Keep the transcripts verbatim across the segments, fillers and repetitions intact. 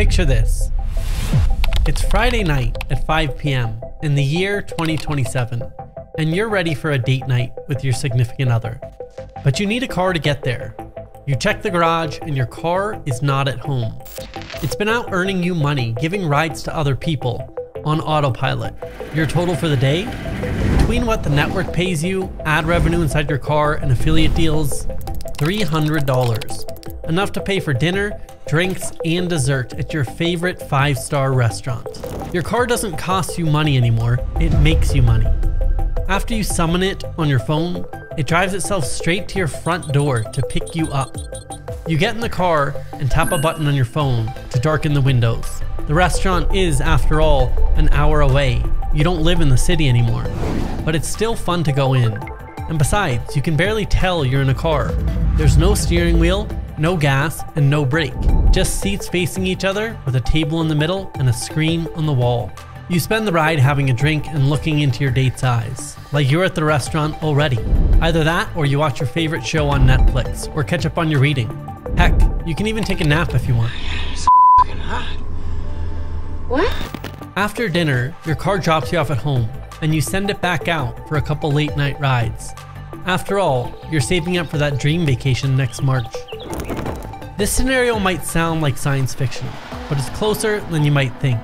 Picture this. It's Friday night at five p m in the year twenty twenty-seven, and you're ready for a date night with your significant other. But you need a car to get there. You check the garage and your car is not at home. It's been out earning you money, giving rides to other people on autopilot. Your total for the day? Between what the network pays you, ad revenue inside your car, and affiliate deals, three hundred dollars. Enough to pay for dinner, drinks, and dessert at your favorite five-star restaurant. Your car doesn't cost you money anymore, it makes you money. After you summon it on your phone, it drives itself straight to your front door to pick you up. You get in the car and tap a button on your phone to darken the windows. The restaurant is, after all, an hour away. You don't live in the city anymore, but it's still fun to go in. And besides, you can barely tell you're in a car. There's no steering wheel, no gas, and no brake. Just seats facing each other with a table in the middle and a screen on the wall. You spend the ride having a drink and looking into your date's eyes, like you're at the restaurant already. Either that, or you watch your favorite show on Netflix, or catch up on your reading. Heck, you can even take a nap if you want. What? After dinner, your car drops you off at home, and you send it back out for a couple late night rides. After all, you're saving up for that dream vacation next March. This scenario might sound like science fiction, but it's closer than you might think.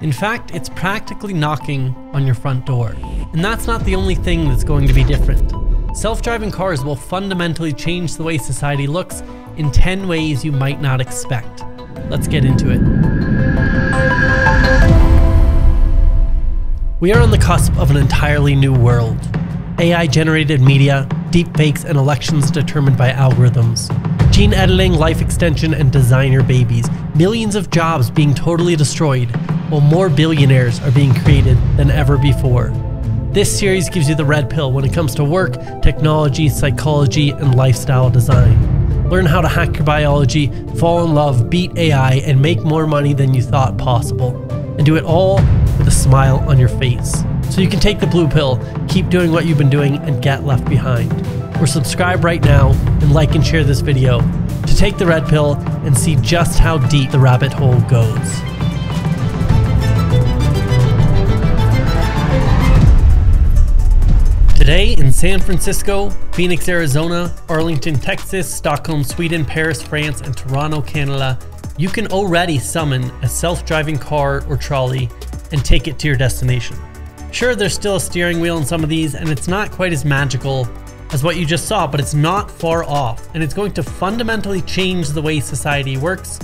In fact, it's practically knocking on your front door. And that's not the only thing that's going to be different. Self-driving cars will fundamentally change the way society looks in ten ways you might not expect. Let's get into it. We are on the cusp of an entirely new world. A I-generated media, deepfakes, and elections determined by algorithms. Gene editing, life extension, and designer babies. Millions of jobs being totally destroyed, while more billionaires are being created than ever before. This series gives you the red pill when it comes to work, technology, psychology, and lifestyle design. Learn how to hack your biology, fall in love, beat A I, and make more money than you thought possible. And do it all with a smile on your face. So you can take the blue pill, keep doing what you've been doing, and get left behind. Or subscribe right now and like and share this video to take the red pill and see just how deep the rabbit hole goes. Today in San Francisco, Phoenix, Arizona, Arlington, Texas, Stockholm, Sweden, Paris, France, and Toronto, Canada, you can already summon a self-driving car or trolley and take it to your destination. Sure, there's still a steering wheel in some of these, and it's not quite as magical as what you just saw, but it's not far off, and it's going to fundamentally change the way society works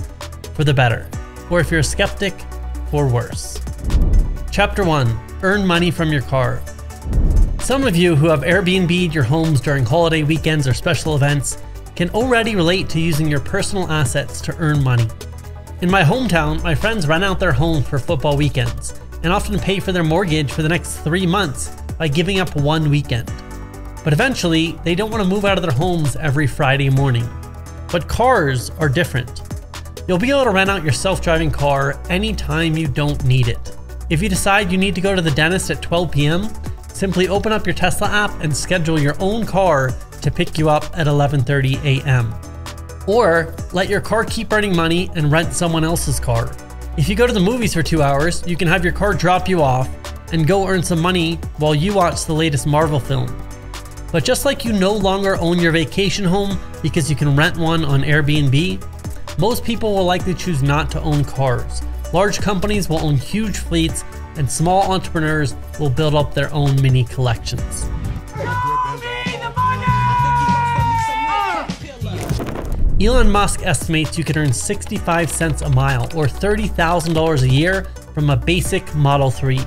for the better, or if you're a skeptic, for worse. Chapter one, earn money from your car. Some of you who have Airbnb'd your homes during holiday weekends or special events can already relate to using your personal assets to earn money. In my hometown, my friends rent out their home for football weekends and often pay for their mortgage for the next three months by giving up one weekend. But eventually, they don't want to move out of their homes every Friday morning. But cars are different. You'll be able to rent out your self-driving car anytime you don't need it. If you decide you need to go to the dentist at twelve p m, simply open up your Tesla app and schedule your own car to pick you up at eleven thirty a m Or let your car keep earning money and rent someone else's car. If you go to the movies for two hours, you can have your car drop you off and go earn some money while you watch the latest Marvel film. But just like you no longer own your vacation home because you can rent one on Airbnb, most people will likely choose not to own cars. Large companies will own huge fleets and small entrepreneurs will build up their own mini collections. Elon Musk estimates you can earn sixty-five cents a mile or thirty thousand dollars a year from a basic Model three.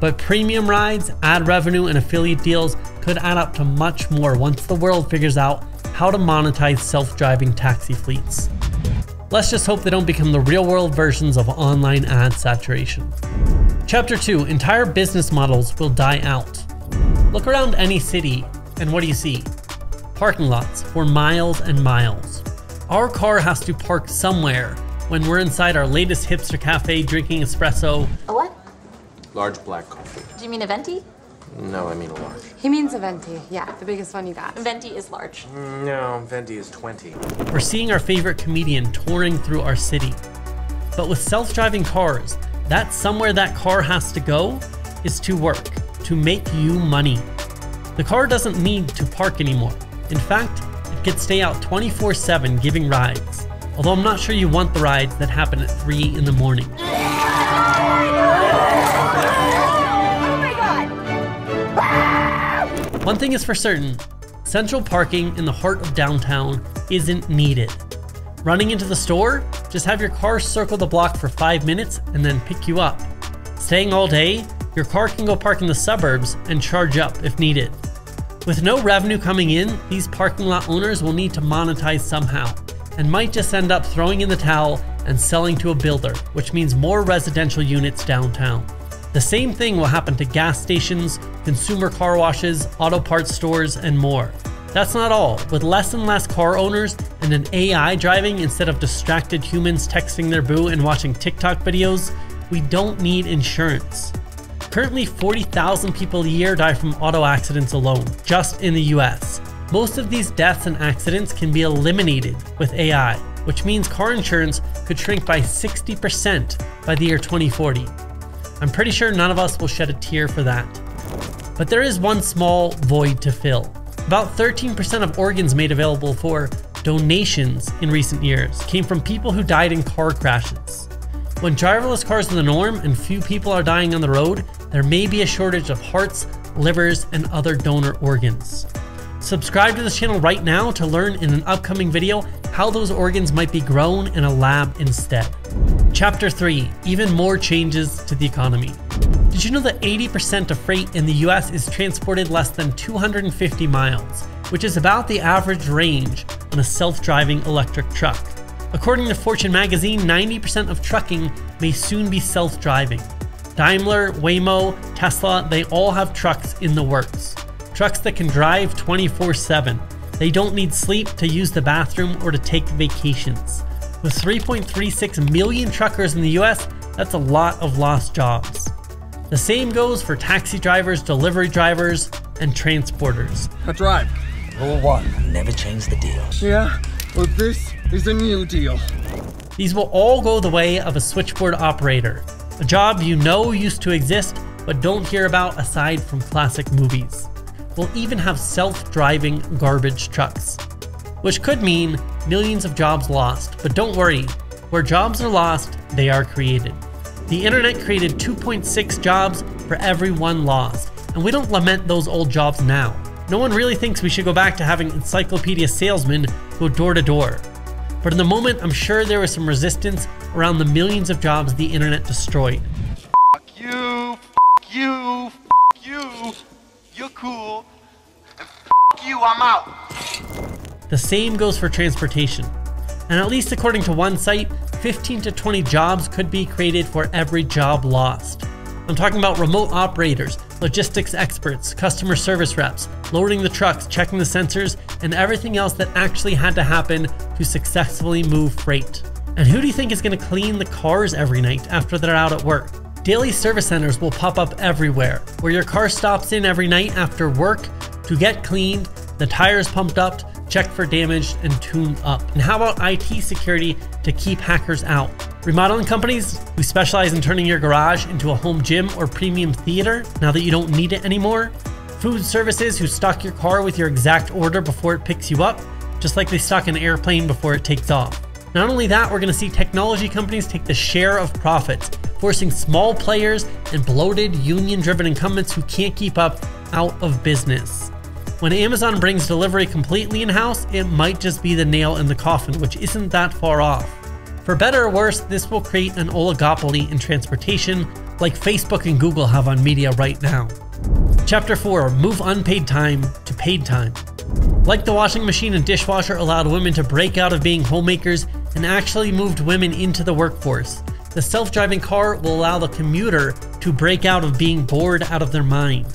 But premium rides, ad revenue, and affiliate deals could add up to much more once the world figures out how to monetize self-driving taxi fleets. Let's just hope they don't become the real-world versions of online ad saturation. Chapter two, entire business models will die out. Look around any city and what do you see? Parking lots for miles and miles. Our car has to park somewhere when we're inside our latest hipster cafe drinking espresso. A what? Large black coffee. Do you mean a venti? No, I mean a large. He means a venti, yeah, the biggest one you got. Venti is large. No, venti is twenty. We're seeing our favorite comedian touring through our city. But with self-driving cars, that's somewhere that car has to go, is to work, to make you money. The car doesn't need to park anymore. In fact, it could stay out twenty-four seven giving rides. Although I'm not sure you want the rides that happen at three in the morning. One thing is for certain, central parking in the heart of downtown isn't needed. Running into the store, just have your car circle the block for five minutes and then pick you up. Staying all day, your car can go park in the suburbs and charge up if needed. With no revenue coming in, these parking lot owners will need to monetize somehow and might just end up throwing in the towel and selling to a builder, which means more residential units downtown. The same thing will happen to gas stations, consumer car washes, auto parts stores, and more. That's not all. With less and less car owners and an A I driving instead of distracted humans texting their boo and watching TikTok videos, we don't need insurance. Currently, forty thousand people a year die from auto accidents alone, just in the U S. Most of these deaths and accidents can be eliminated with A I, which means car insurance could shrink by sixty percent by the year twenty forty. I'm pretty sure none of us will shed a tear for that. But there is one small void to fill. About thirteen percent of organs made available for donations in recent years came from people who died in car crashes. When driverless cars are the norm and few people are dying on the road, there may be a shortage of hearts, livers, and other donor organs. Subscribe to this channel right now to learn in an upcoming video how those organs might be grown in a lab instead. Chapter three, even more changes to the economy. Did you know that eighty percent of freight in the U S is transported less than two hundred fifty miles, which is about the average range on a self-driving electric truck? According to Fortune magazine, ninety percent of trucking may soon be self-driving. Daimler, Waymo, Tesla, they all have trucks in the works. Trucks that can drive twenty-four seven. They don't need sleep, to use the bathroom, or to take vacations. With three point three six million truckers in the U S, that's a lot of lost jobs. The same goes for taxi drivers, delivery drivers, and transporters. I drive. Rule one, never change the deal. Yeah, well this is a new deal. These will all go the way of a switchboard operator, a job you know used to exist but don't hear about aside from classic movies. We'll even have self-driving garbage trucks, which could mean millions of jobs lost. But don't worry, where jobs are lost, they are created. The internet created two point six jobs for every one lost, and we don't lament those old jobs now. No one really thinks we should go back to having encyclopedia salesmen go door to door. But in the moment, I'm sure there was some resistance around the millions of jobs the internet destroyed. Fuck you, fuck you, fuck you, you're cool, and fuck you, I'm out. The same goes for transportation. And at least according to one site, fifteen to twenty jobs could be created for every job lost. I'm talking about remote operators, logistics experts, customer service reps, loading the trucks, checking the sensors, and everything else that actually had to happen to successfully move freight. And who do you think is going to clean the cars every night after they're out at work? Daily service centers will pop up everywhere, where your car stops in every night after work to get cleaned, the tires pumped up, checked for damage, and tuned up. And how about I T security to keep hackers out? Remodeling companies who specialize in turning your garage into a home gym or premium theater now that you don't need it anymore. Food services who stock your car with your exact order before it picks you up, just like they stock an airplane before it takes off. Not only that, we're gonna see technology companies take the share of profits, forcing small players and bloated, union-driven incumbents who can't keep up out of business. When Amazon brings delivery completely in-house, it might just be the nail in the coffin, which isn't that far off. For better or worse, this will create an oligopoly in transportation, like Facebook and Google have on media right now. Chapter four, move unpaid time to paid time. Like the washing machine and dishwasher allowed women to break out of being homemakers and actually moved women into the workforce, the self-driving car will allow the commuter to break out of being bored out of their mind.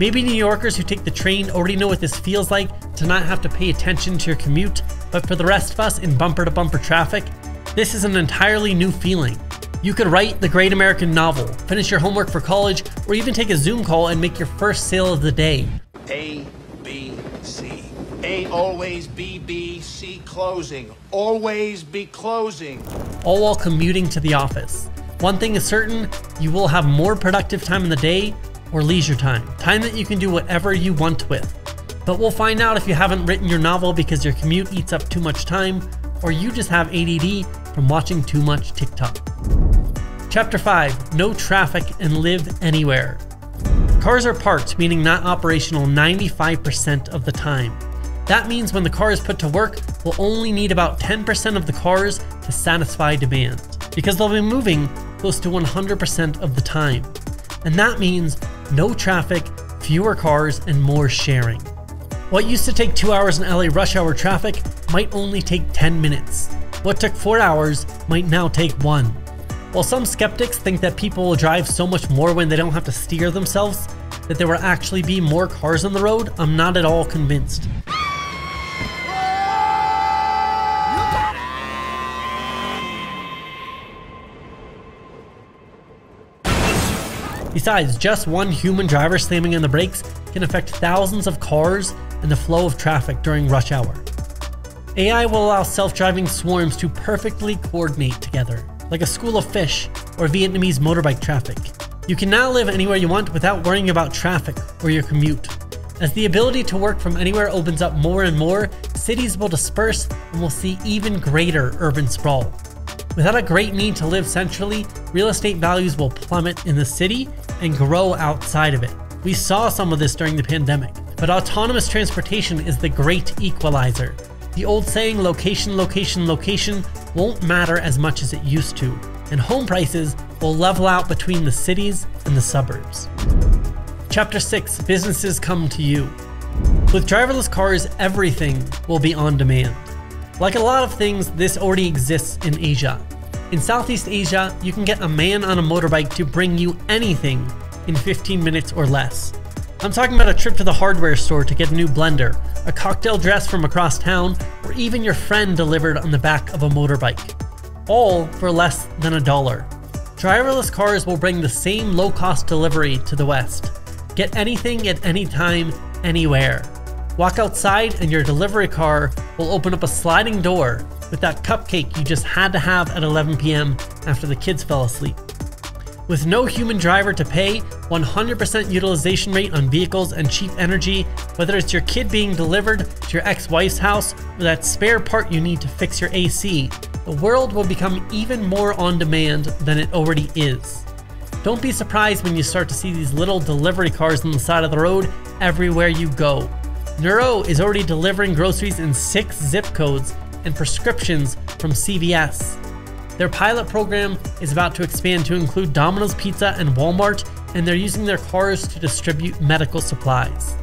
Maybe New Yorkers who take the train already know what this feels like, to not have to pay attention to your commute, but for the rest of us in bumper-to-bumper traffic, this is an entirely new feeling. You could write the great American novel, finish your homework for college, or even take a Zoom call and make your first sale of the day. A, B, C, A, always B B C closing. Always be closing. All while commuting to the office. One thing is certain, you will have more productive time in the day or leisure time. Time that you can do whatever you want with. But we'll find out if you haven't written your novel because your commute eats up too much time, or you just have A D D from watching too much TikTok. Chapter five, no traffic and live anywhere. Cars are parked, meaning not operational ninety-five percent of the time. That means when the car is put to work, we'll only need about ten percent of the cars to satisfy demand, because they'll be moving close to one hundred percent of the time. And that means no traffic, fewer cars, and more sharing. What used to take two hours in L A rush hour traffic might only take ten minutes. What took four hours might now take one. While some skeptics think that people will drive so much more when they don't have to steer themselves, that there will actually be more cars on the road, I'm not at all convinced. Besides, just one human driver slamming on the brakes can affect thousands of cars and the flow of traffic during rush hour. A I will allow self-driving swarms to perfectly coordinate together, like a school of fish or Vietnamese motorbike traffic. You can now live anywhere you want without worrying about traffic or your commute. As the ability to work from anywhere opens up more and more, cities will disperse and we'll see even greater urban sprawl. Without a great need to live centrally, real estate values will plummet in the city and grow outside of it. We saw some of this during the pandemic, but autonomous transportation is the great equalizer. The old saying, location, location, location, won't matter as much as it used to, and home prices will level out between the cities and the suburbs. Chapter six, businesses come to you. With driverless cars, everything will be on demand. Like a lot of things, this already exists in Asia. In Southeast Asia, you can get a man on a motorbike to bring you anything in fifteen minutes or less. I'm talking about a trip to the hardware store to get a new blender, a cocktail dress from across town, or even your friend delivered on the back of a motorbike. All for less than a dollar. Driverless cars will bring the same low-cost delivery to the West. Get anything at any time, anywhere. Walk outside and your delivery car will open up a sliding door with that cupcake you just had to have at eleven p m after the kids fell asleep. With no human driver to pay, one hundred percent utilization rate on vehicles and cheap energy, whether it's your kid being delivered to your ex-wife's house or that spare part you need to fix your A C, the world will become even more on demand than it already is. Don't be surprised when you start to see these little delivery cars on the side of the road everywhere you go. Neuro is already delivering groceries in six zip codes and prescriptions from C V S. Their pilot program is about to expand to include Domino's Pizza and Walmart, and they're using their cars to distribute medical supplies.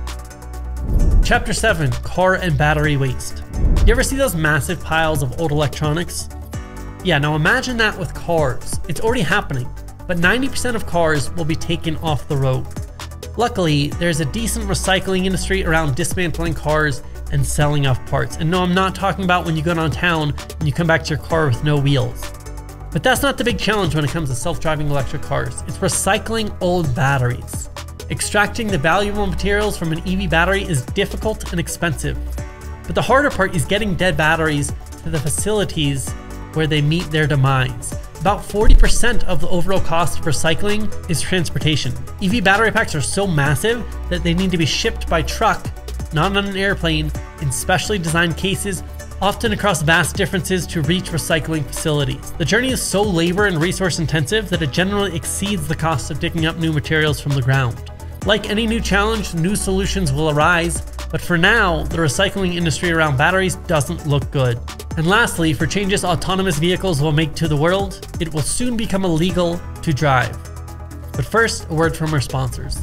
Chapter seven, car and battery waste. You ever see those massive piles of old electronics? Yeah, now imagine that with cars. It's already happening, but ninety percent of cars will be taken off the road. Luckily, there's a decent recycling industry around dismantling cars and selling off parts. And no, I'm not talking about when you go downtown and you come back to your car with no wheels. But that's not the big challenge when it comes to self-driving electric cars. It's recycling old batteries. Extracting the valuable materials from an E V battery is difficult and expensive. But the harder part is getting dead batteries to the facilities where they meet their demise. About forty percent of the overall cost of recycling is transportation. E V battery packs are so massive that they need to be shipped by truck, not on an airplane, in specially designed cases, often across vast differences to reach recycling facilities. The journey is so labor and resource intensive that it generally exceeds the cost of digging up new materials from the ground. Like any new challenge, new solutions will arise, but for now, the recycling industry around batteries doesn't look good. And lastly, for changes autonomous vehicles will make to the world, it will soon become illegal to drive. But first, a word from our sponsors.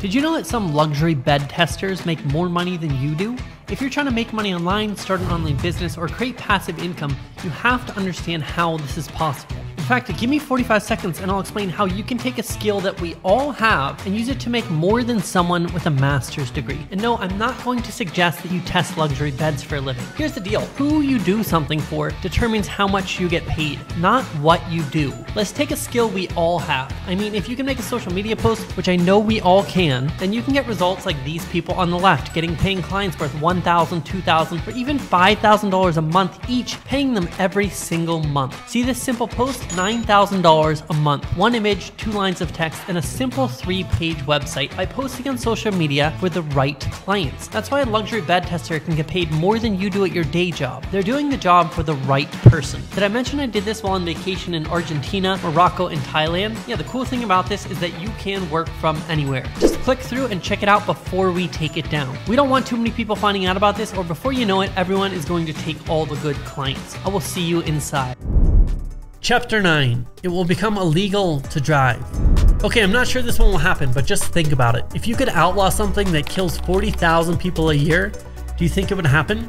Did you know that some luxury bed testers make more money than you do? If you're trying to make money online, start an online business, or create passive income, you have to understand how this is possible. In fact, give me forty-five seconds and I'll explain how you can take a skill that we all have and use it to make more than someone with a master's degree. And no, I'm not going to suggest that you test luxury beds for a living. Here's the deal. Who you do something for determines how much you get paid, not what you do. Let's take a skill we all have. I mean, if you can make a social media post, which I know we all can, then you can get results like these people on the left, getting paying clients worth one thousand dollars, two thousand dollars, or even five thousand dollars a month each, paying them every single month. See this simple post? nine thousand dollars a month, one image, two lines of text, and a simple three-page website by posting on social media with the right clients. That's why a luxury bed tester can get paid more than you do at your day job. They're doing the job for the right person. Did I mention I did this while on vacation in Argentina, Morocco, and Thailand? Yeah, the cool thing about this is that you can work from anywhere. Just click through and check it out before we take it down. We don't want too many people finding out about this, or before you know it, everyone is going to take all the good clients. I will see you inside. Chapter nine, it will become illegal to drive. Okay, I'm not sure this one will happen, but just think about it. If you could outlaw something that kills forty thousand people a year, do you think it would happen?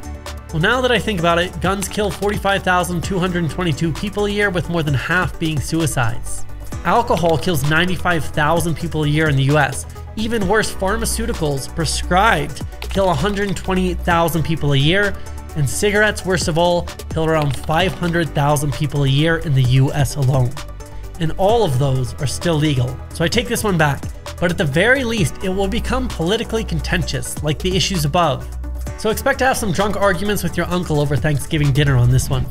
Well, now that I think about it, guns kill forty-five thousand two hundred twenty-two people a year, with more than half being suicides. Alcohol kills ninety-five thousand people a year in the U S. Even worse, pharmaceuticals prescribed kill one hundred twenty-eight thousand people a year. And cigarettes, worst of all, kill around five hundred thousand people a year in the U S alone. And all of those are still legal. So I take this one back, but at the very least, it will become politically contentious, like the issues above. So expect to have some drunk arguments with your uncle over Thanksgiving dinner on this one.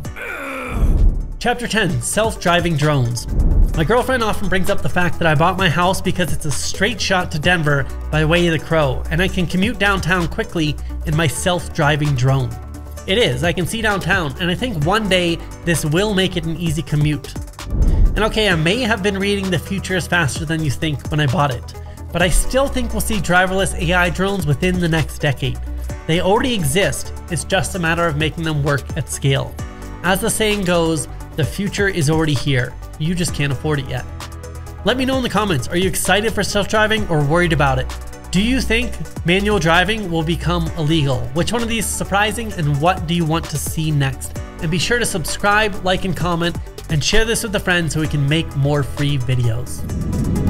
Chapter ten, self-driving drones. My girlfriend often brings up the fact that I bought my house because it's a straight shot to Denver by way of the Crow, and I can commute downtown quickly in my self-driving drone. It is, I can see downtown, and I think one day this will make it an easy commute. And okay, I may have been reading the future is faster than you think when I bought it, but I still think we'll see driverless A I drones within the next decade. They already exist, it's just a matter of making them work at scale. As the saying goes, the future is already here, you just can't afford it yet. Let me know in the comments, are you excited for self-driving or worried about it? Do you think manual driving will become illegal? Which one of these is surprising, and what do you want to see next? And be sure to subscribe, like, and comment, and share this with a friend so we can make more free videos.